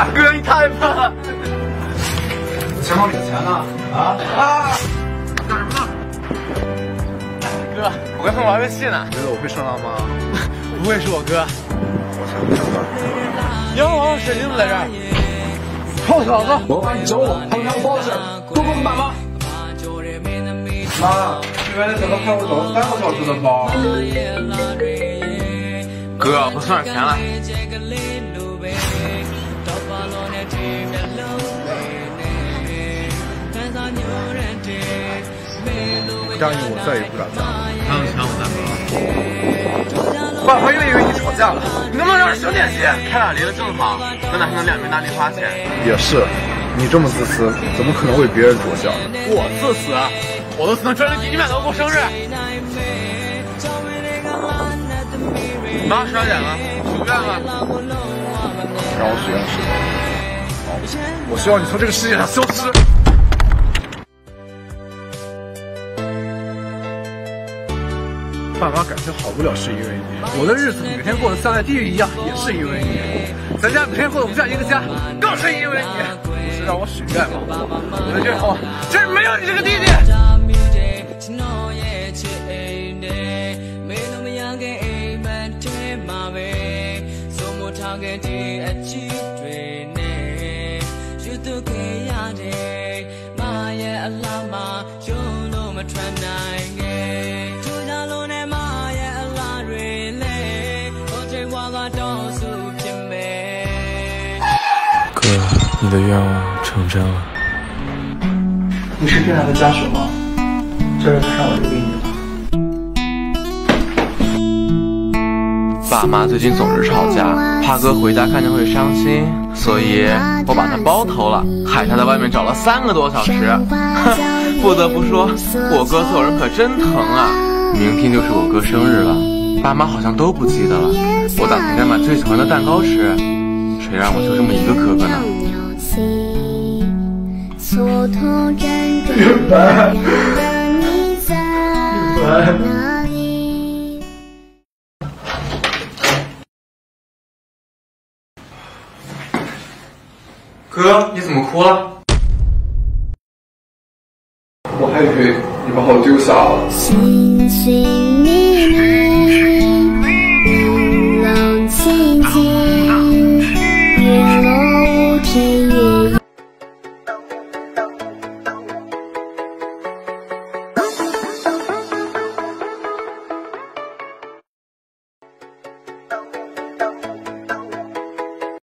200个，你看吧。钱包里的钱呢？啊！干什么呢？哥，我跟他们玩游戏呢。你觉得我会上当吗？不会是我哥。杨王，沈林怎么在这儿？臭小子！我把你找我，还有他们包子，都给我买吗？妈，这原来等到派出所3个小时的包。哥，我算上钱了。答应我再也不敢打。还有钱我再付。爸爸又以为你吵架了，你能不能让我省点心？开俩离了正好，咱俩还能2人拿零花钱。也是，你这么自私，怎么可能为别人着想？我自私？我都能专门给你买到过生日。妈，12点了，许愿吧。让我许愿是吧？我希望你从这个世界上消失。爸妈感情好不了是因为你，我的日子每天过得像在地狱一样也是因为你，咱家每天过得不像一个家更是因为你。不是让我许愿吗？我的愿望就是没有你这个弟弟。哥，你的愿望成真了。你是病人的家属吗？这是他让我留给你的。爸妈最近总是吵架，怕哥回家看见会伤心，所以我把他包偷了，害他在外面找了3个多小时。不得不说，我哥做人可真疼啊！明天就是我哥生日了。爸妈好像都不记得了，我打算该买最喜欢的蛋糕吃。谁让我就这么一个哥哥呢？哥，你怎么哭了？我还以为你把我丢下了。